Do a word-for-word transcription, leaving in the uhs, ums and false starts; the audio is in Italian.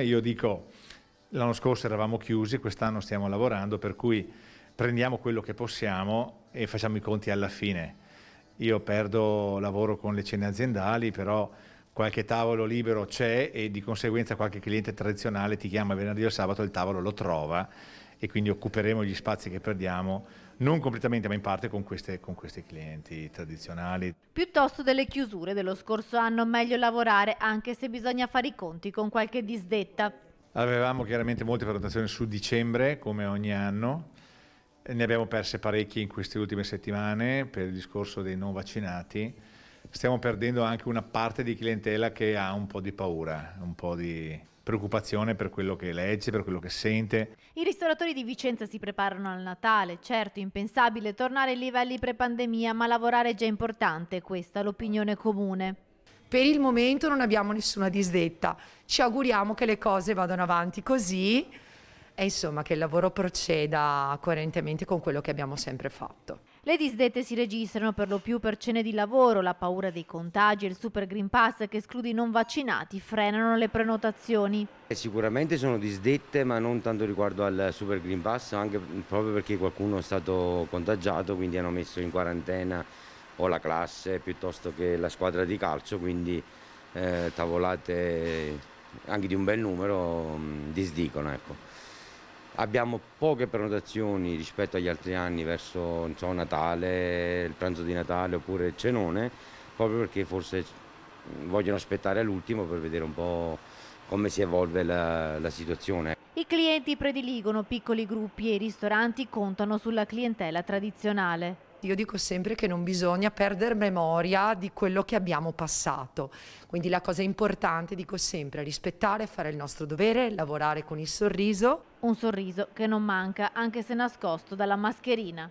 Io dico, l'anno scorso eravamo chiusi, quest'anno stiamo lavorando, per cui prendiamo quello che possiamo e facciamo i conti alla fine. Io perdo lavoro con le cene aziendali, però qualche tavolo libero c'è e di conseguenza qualche cliente tradizionale ti chiama venerdì o sabato, il tavolo lo trova e quindi occuperemo gli spazi che perdiamo, non completamente ma in parte con, queste, con questi clienti tradizionali. Piuttosto delle chiusure dello scorso anno, meglio lavorare anche se bisogna fare i conti con qualche disdetta. Avevamo chiaramente molte prenotazioni su dicembre come ogni anno, ne abbiamo perse parecchie in queste ultime settimane per il discorso dei non vaccinati. Stiamo perdendo anche una parte di clientela che ha un po' di paura, un po' di preoccupazione per quello che legge, per quello che sente. I ristoratori di Vicenza si preparano al Natale. Certo, impensabile tornare ai livelli pre-pandemia, ma lavorare è già importante, questa è l'opinione comune. Per il momento non abbiamo nessuna disdetta. Ci auguriamo che le cose vadano avanti così e insomma che il lavoro proceda coerentemente con quello che abbiamo sempre fatto. Le disdette si registrano per lo più per cene di lavoro, la paura dei contagi e il Supergreen pass che esclude i non vaccinati frenano le prenotazioni. Sicuramente sono disdette, ma non tanto riguardo al Supergreen pass, anche proprio perché qualcuno è stato contagiato, quindi hanno messo in quarantena o la classe piuttosto che la squadra di calcio, quindi eh, tavolate anche di un bel numero mh, disdicono, ecco. Abbiamo poche prenotazioni rispetto agli altri anni verso non so, Natale, il pranzo di Natale oppure il cenone, proprio perché forse vogliono aspettare all'ultimo per vedere un po' come si evolve la, la situazione. I clienti prediligono piccoli gruppi e i ristoranti contano sulla clientela tradizionale. Io dico sempre che non bisogna perdere memoria di quello che abbiamo passato, quindi la cosa importante, dico sempre, è rispettare, fare il nostro dovere, lavorare con il sorriso. Un sorriso che non manca anche se nascosto dalla mascherina.